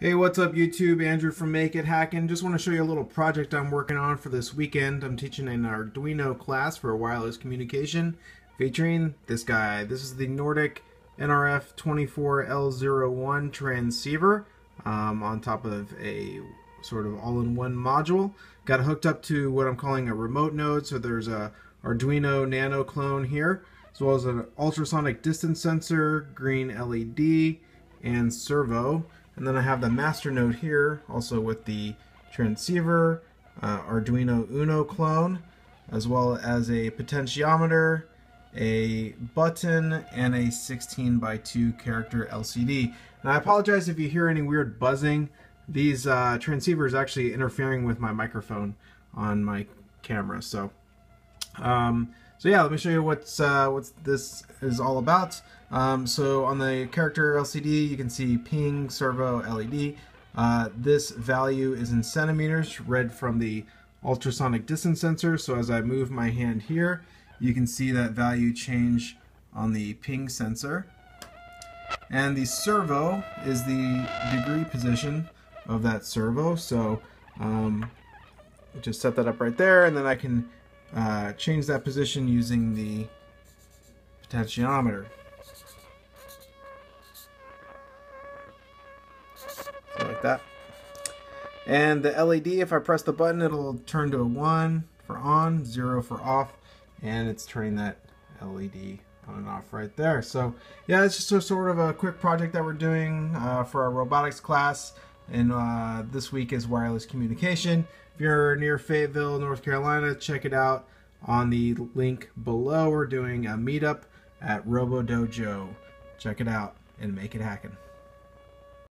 Hey, what's up YouTube? Andrew from Make It Hackin. Just want to show you a little project I'm working on for this weekend. I'm teaching an Arduino class for wireless communication featuring this guy. This is the Nordic nRF24L01 transceiver on top of a sort of all-in-one module. Got hooked up to what I'm calling a remote node, so there's a Arduino Nano clone here, as well as an ultrasonic distance sensor, green LED, and servo. And then I have the master node here, also with the transceiver, Arduino Uno clone, as well as a potentiometer, a button, and a 16x2 character LCD. And I apologize if you hear any weird buzzing. These transceivers actually interfering with my microphone on my camera. So, yeah, let me show you what this is all about. So on the character LCD, you can see ping, servo, LED. This value is in centimeters, read from the ultrasonic distance sensor. So as I move my hand here, you can see that value change on the ping sensor. And the servo is the degree position of that servo. So just set that up right there, and then I can change that position using the potentiometer. So like that. And the LED, if I press the button, it'll turn to a 1 for on, 0 for off, and it's turning that LED on and off right there. So yeah, it's just a sort of a quick project that we're doing for our robotics class. And this week is wireless communication. If you're near Fayetteville, North Carolina, check it out on the link below. We're doing a meetup at RoboDojo. Check it out and make it hackin'.